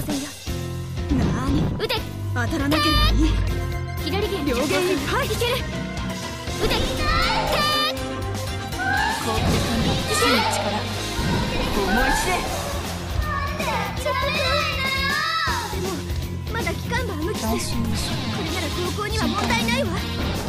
光線よ。なーに、撃て。当たらなければいい。左弦両弦いっぱい。いける。撃て。凍って飛んだ死の力、思い知れ。ちょっと怖いなよ。でもまだ機関が無機質。これなら高校には問題ないわ。